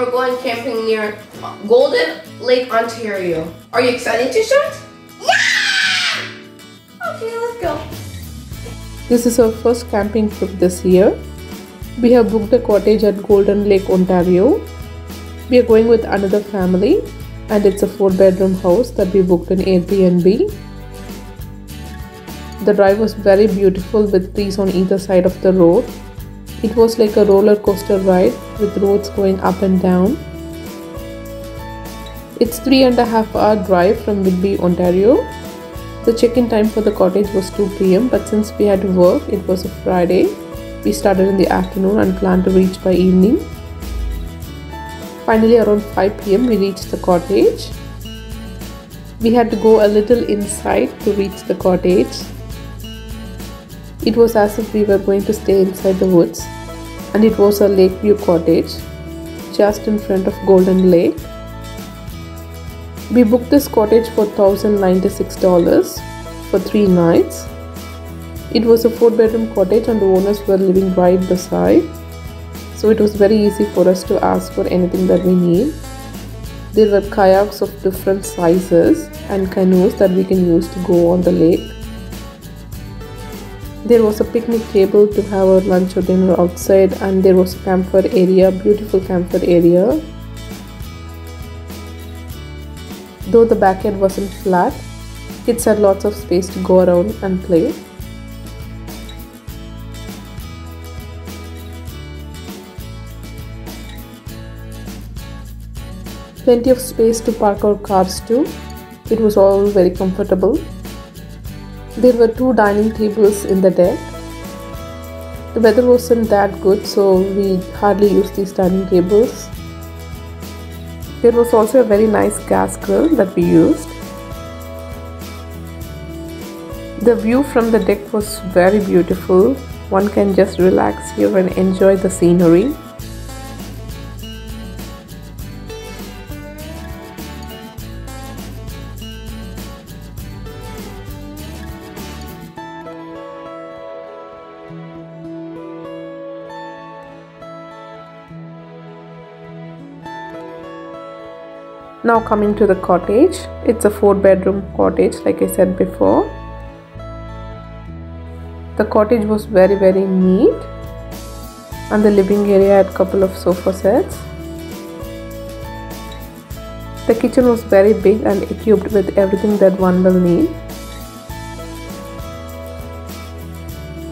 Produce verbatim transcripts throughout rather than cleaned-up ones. we're going camping near Golden Lake, Ontario. Are you excited to start? Yeah! Okay, let's go. This is our first camping trip this year. We have booked a cottage at Golden Lake, Ontario. We are going with another family and it's a four bedroom house that we booked in Airbnb. The drive was very beautiful with trees on either side of the road. It was like a roller coaster ride with roads going up and down. It's three and a half hour drive from Whitby, Ontario. The check-in time for the cottage was two p m but since we had to work, it was a Friday. We started in the afternoon and planned to reach by evening. Finally, around five p m we reached the cottage. We had to go a little inside to reach the cottage. It was as if we were going to stay inside the woods, and it was a lakeview cottage just in front of Golden Lake. We booked this cottage for one thousand ninety-six dollars for three nights. It was a four bedroom cottage and the owners were living right beside, so it was very easy for us to ask for anything that we need. There were kayaks of different sizes and canoes that we can use to go on the lake. There was a picnic table to have our lunch or dinner outside, and there was a campfire area, beautiful campfire area. Though the backyard wasn't flat, kids had lots of space to go around and play. Plenty of space to park our cars too. It was all very comfortable. There were two dining tables in the deck. The weather wasn't that good, so we hardly used these dining tables. There was also a very nice gas grill that we used. The view from the deck was very beautiful. One can just relax here and enjoy the scenery. Now coming to the cottage, it's a four bedroom cottage like I said before. The cottage was very very neat and the living area had a couple of sofa sets. The kitchen was very big and equipped with everything that one will need.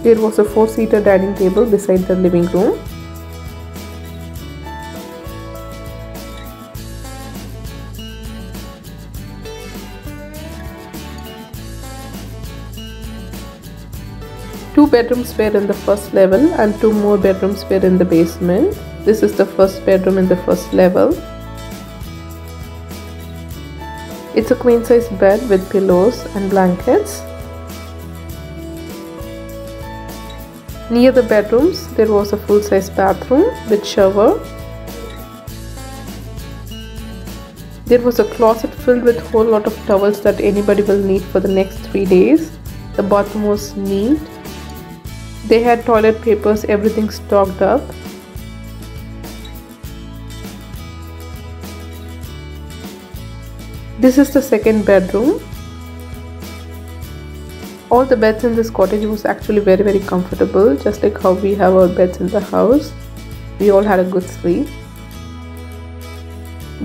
There was a four seater dining table beside the living room. Two bedrooms were in the first level and two more bedrooms were in the basement. This is the first bedroom in the first level. It's a queen size bed with pillows and blankets. Near the bedrooms there was a full size bathroom with shower. There was a closet filled with a whole lot of towels that anybody will need for the next three days. The bathroom was neat. They had toilet papers, everything stocked up. This is the second bedroom. All the beds in this cottage was actually very very comfortable, just like how we have our beds in the house. We all had a good sleep.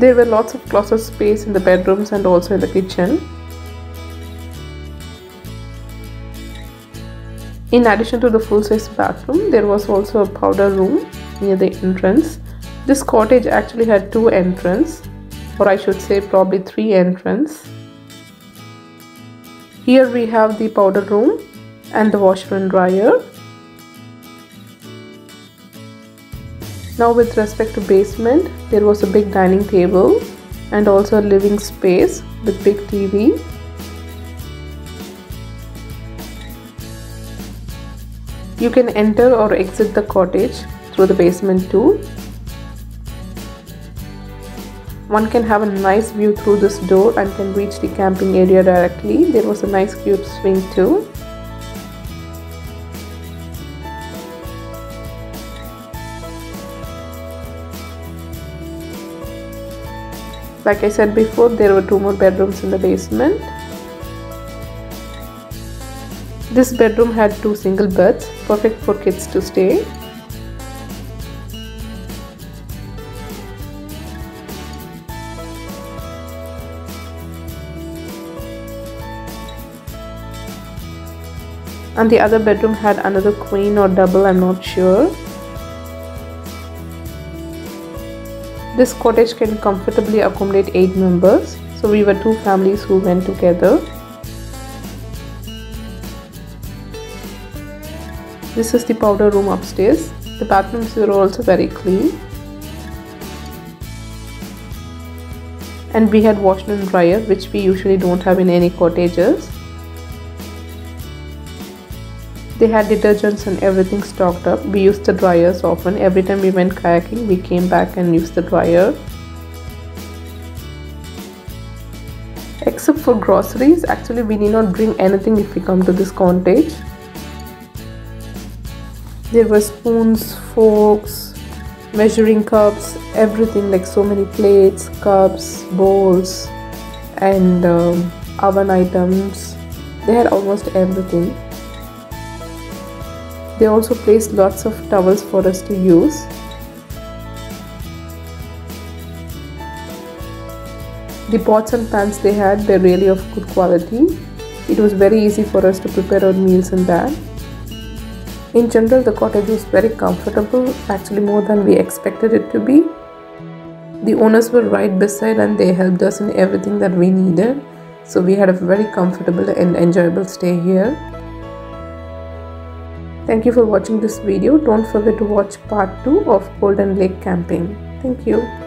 There were lots of closet space in the bedrooms and also in the kitchen. In addition to the full-size bathroom, there was also a powder room near the entrance. This cottage actually had two entrances, or I should say probably three entrances. Here we have the powder room and the washer and dryer. Now with respect to basement, there was a big dining table and also a living space with big T V. You can enter or exit the cottage through the basement too. One can have a nice view through this door and can reach the camping area directly. There was a nice cube swing too. Like I said before, there were two more bedrooms in the basement. This bedroom had two single beds, perfect for kids to stay. And the other bedroom had another queen or double, I'm not sure. This cottage can comfortably accommodate eight members, so we were two families who went together. This is the powder room upstairs. The bathrooms were also very clean. And we had washer and dryer, which we usually don't have in any cottages. They had detergents and everything stocked up. We used the dryers often. Every time we went kayaking, we came back and used the dryer. Except for groceries, actually we need not bring anything if we come to this cottage. There were spoons, forks, measuring cups, everything, like so many plates, cups, bowls, and um, oven items. They had almost everything. They also placed lots of towels for us to use. The pots and pans they had were really of good quality. It was very easy for us to prepare our meals in that. In general, the cottage was very comfortable, actually more than we expected it to be. The owners were right beside and they helped us in everything that we needed. So we had a very comfortable and enjoyable stay here. Thank you for watching this video. Don't forget to watch part two of Golden Lake camping. Thank you.